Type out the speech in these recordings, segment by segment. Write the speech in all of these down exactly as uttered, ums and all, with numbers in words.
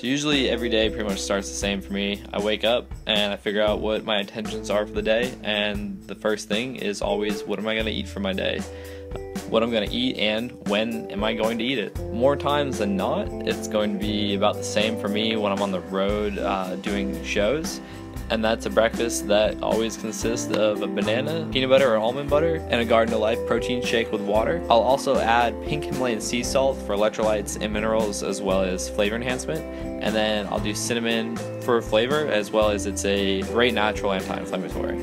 So usually every day pretty much starts the same for me. I wake up and I figure out what my intentions are for the day, and the first thing is always, what am I going to eat for my day? What I'm going to eat and when am I going to eat it? More times than not, it's going to be about the same for me when I'm on the road uh, doing shows. And that's a breakfast that always consists of a banana, peanut butter or almond butter, and a Garden of Life protein shake with water. I'll also add pink Himalayan sea salt for electrolytes and minerals as well as flavor enhancement. And then I'll do cinnamon for flavor, as well as it's a great natural anti-inflammatory.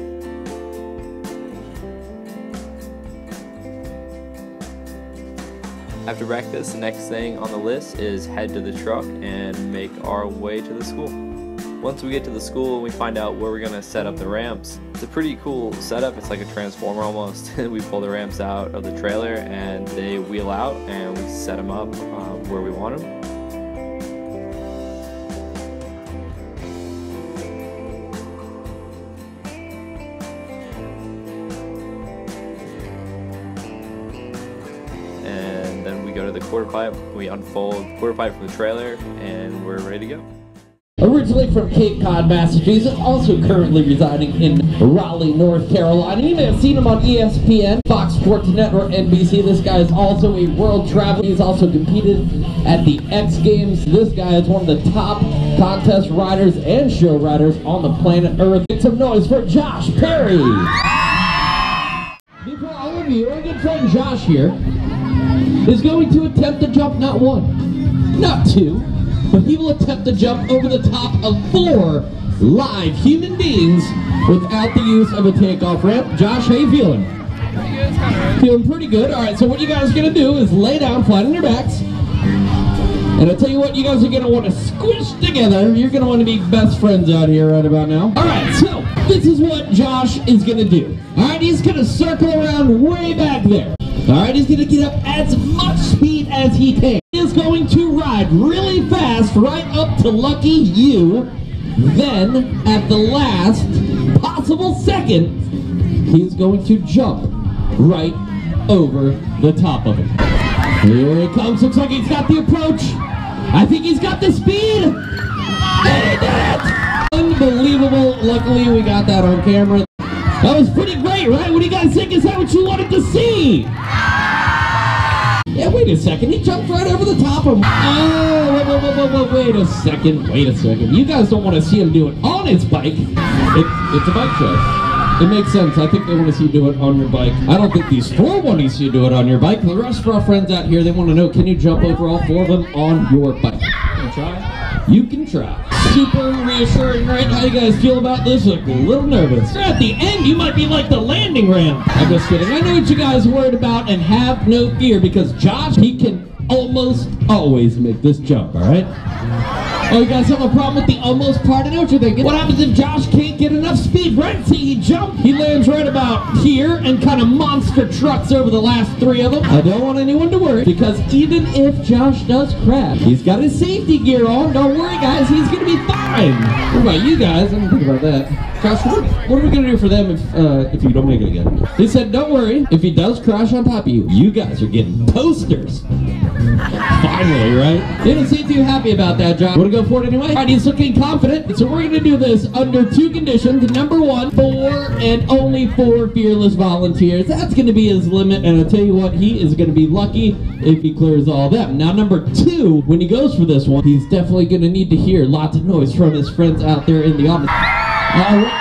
After breakfast, the next thing on the list is head to the truck and make our way to the school. Once we get to the school, we find out where we're going to set up the ramps. It's a pretty cool setup. It's like a transformer almost. We pull the ramps out of the trailer and they wheel out and we set them up uh, where we want them. And then we go to the quarter pipe. We unfold the quarter pipe from the trailer and we're ready to go. Originally from Cape Cod, Massachusetts, also currently residing in Raleigh, North Carolina. You may have seen him on E S P N, Fox Sports Network, N B C. This guy is also a world traveler. He's also competed at the X Games. This guy is one of the top contest riders and show riders on the planet Earth. Make some noise for Josh Perry. Before all of you, our good friend Josh here is going to attempt to jump not one, not two, but he will attempt to jump over the top of four live human beings without the use of a takeoff ramp. Josh, how you feeling? Pretty good, it's kind of right. Feeling pretty good. All right, so what you guys are going to do is lay down flat on your backs. And I'll tell you what, you guys are going to want to squish together. You're going to want to be best friends out here right about now. All right, so this is what Josh is going to do. All right, he's going to circle around way back there. All right, he's going to get up as much speed as he can. He is going to ride really fast right up to Lucky You. Then, at the last possible second, he's going to jump right over the top of him. Here it comes. Looks like he's got the approach. I think he's got the speed. And he did it! Unbelievable. Luckily, we got that on camera. That was pretty great, right? What do you guys think? Is that what you wanted to see? Yeah, wait a second. He jumped right over the top of him. Oh, wait, wait, wait, wait, wait a second. Wait a second. You guys don't want to see him do it on his bike. It's, it's a bike show. It makes sense. I think they want to see you do it on your bike. I don't think these four want to see you do it on your bike. The rest of our friends out here, they want to know, can you jump over all four of them on your bike? You can try. You can try. Super reassuring, right? How you guys feel about this? Look a little nervous. At the end, you might be like the landing ramp. I'm just kidding. I know what you guys are worried about, and have no fear, because Josh, he can almost always make this jump, all right? Oh, you guys have a problem with the almost part? I know what you're thinking. What happens if Josh can't get enough speed? Right? See, he jumped. He lands right about here and kind of monster trucks over the last three of them. I don't want anyone to worry, because even if Josh does crash, he's got his safety gear on. Don't worry, guys. He's going to be fine. What about you guys? I didn't think about that. Josh, what, what are we going to do for them if uh, if you don't make it again? He said, don't worry. If he does crash on top of you, you guys are getting posters. Finally, right? They don't seem too happy about that, Josh. Wanna go for it anyway? Alright, he's looking confident. So we're gonna do this under two conditions. Number one, four and only four fearless volunteers. That's gonna be his limit, and I'll tell you what, he is gonna be lucky if he clears all them. Now, number two, when he goes for this one, he's definitely gonna need to hear lots of noise from his friends out there in the audience. Alright, well.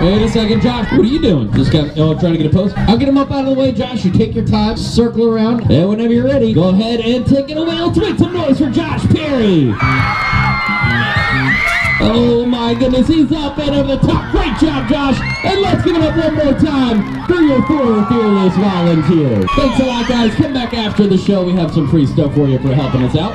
Wait a second, Josh. What are you doing? Just got, oh, trying to get a post. I'll get him up out of the way, Josh. You take your time, circle around, and whenever you're ready, go ahead and take it away. Let's make some noise for Josh Perry. Oh my goodness, he's up and over the top. Great job, Josh. And let's give it up one more time for your four fearless volunteers. Thanks a lot, guys. Come back after the show. We have some free stuff for you for helping us out.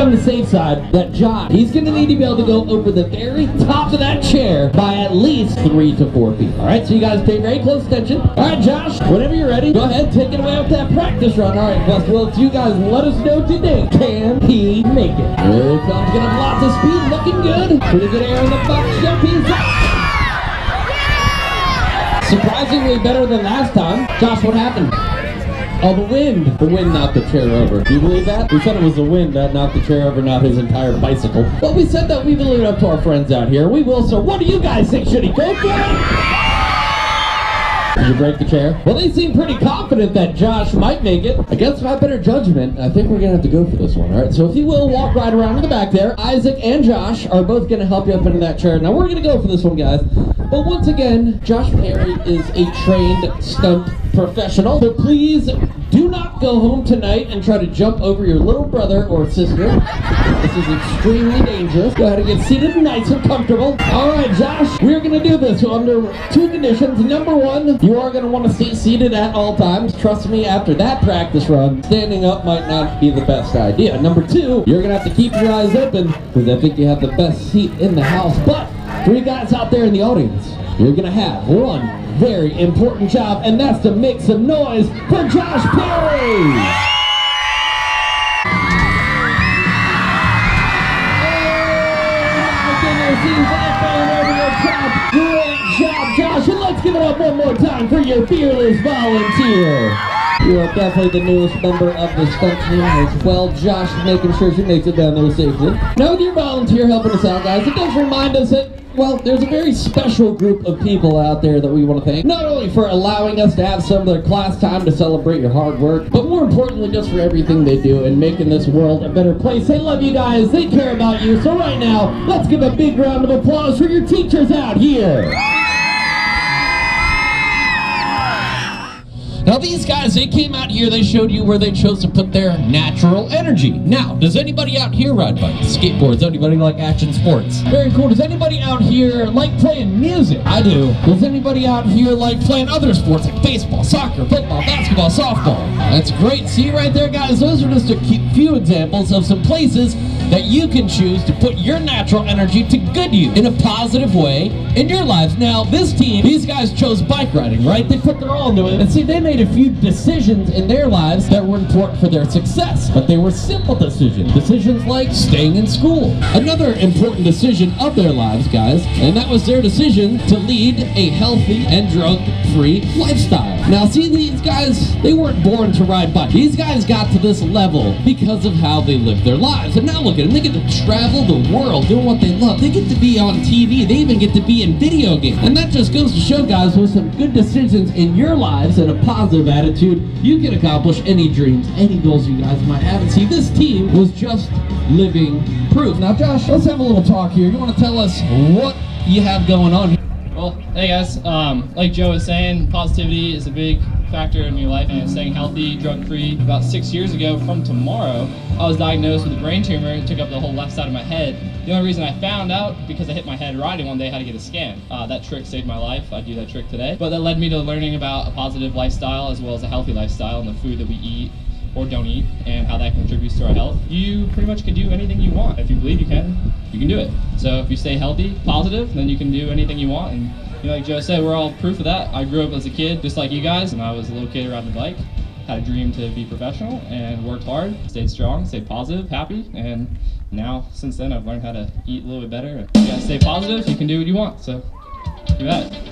On the safe side, that Josh, he's going to need to be able to go over the very top of that chair by at least three to four feet. All right, so you guys pay very close attention. All right, Josh, whenever you're ready, go ahead, take it away with that practice run. All right, Buzz, well, you guys let us know today, can he make it? Here comes, gonna have lots of speed, looking good. Pretty good air in the box, jump, he's up. Surprisingly better than last time. Josh, what happened? Oh, the wind! The wind knocked the chair over. Do you believe that? We said it was the wind that knocked the chair over, not his entire bicycle. But we said that we will leave it up to our friends out here. We will, so what do you guys think? Should he go for it? Did you break the chair? Well, they seem pretty confident that Josh might make it. Against my better judgment, I think we're going to have to go for this one, all right? So if you will, walk right around to the back there. Isaac and Josh are both going to help you up into that chair. Now, we're going to go for this one, guys. But once again, Josh Perry is a trained stunt professional. So please do not go home tonight and try to jump over your little brother or sister. This is extremely dangerous. Go ahead and get seated nice and comfortable. All right, Josh, we're going to do this under two conditions. Number one, you are going to want to stay seated at all times. Trust me, after that practice run, standing up might not be the best idea. Number two, you're going to have to keep your eyes open because I think you have the best seat in the house. But for you guys out there in the audience, you're going to have one very important job, and that's to make some noise for Josh Perry. Josh, and let's give it up one more time for your fearless volunteer. You are definitely the newest member of the stunt team as well. Josh making sure she makes it down there safely. Now with your volunteer helping us out, guys, it does remind us that, well, there's a very special group of people out there that we want to thank, not only for allowing us to have some of their class time to celebrate your hard work, but more importantly just for everything they do and making this world a better place. They love you guys, they care about you, so right now, let's give a big round of applause for your teachers out here. Now these guys, they came out here, they showed you where they chose to put their natural energy. Now, does anybody out here ride bikes, skateboards, anybody like action sports? Very cool. Does anybody out here like playing music? I do. Does anybody out here like playing other sports like baseball, soccer, football, basketball, softball? That's great. See right there, guys, those are just a few examples of some places that you can choose to put your natural energy to good use in a positive way in your lives. Now, this team, these guys chose bike riding, right? They put their all into it. And see, they made a few decisions in their lives that were important for their success, but they were simple decisions. Decisions like staying in school. Another important decision of their lives, guys, and that was their decision to lead a healthy and drug-free lifestyle. Now, see, these guys, they weren't born to ride bikes. These guys got to this level because of how they lived their lives. And now look at them. They get to travel the world doing what they love. They get to be on T V. They even get to be in video games. And that just goes to show, guys, with some good decisions in your lives and a positive attitude, you can accomplish any dreams, any goals you guys might have. And see, this team was just living proof. Now, Josh, let's have a little talk here. You want to tell us what you have going on here? Well, hey guys, um, like Joe was saying, positivity is a big factor in your life and staying healthy, drug-free. About six years ago from tomorrow, I was diagnosed with a brain tumor. It took up the whole left side of my head. The only reason I found out, because I hit my head riding one day, I had to get a scan. Uh, that trick saved my life. I do that trick today. But that led me to learning about a positive lifestyle as well as a healthy lifestyle and the food that we eat or don't eat and how that contributes to our health. You pretty much can do anything you want. If you believe you can, you can do it. So if you stay healthy, positive, then you can do anything you want. And you know, like Joe said, we're all proof of that. I grew up as a kid, just like you guys, and I was a little kid riding the bike. Had a dream to be professional and worked hard, stayed strong, stayed positive, happy, and now, since then, I've learned how to eat a little bit better. You gotta stay positive, you can do what you want, so do that.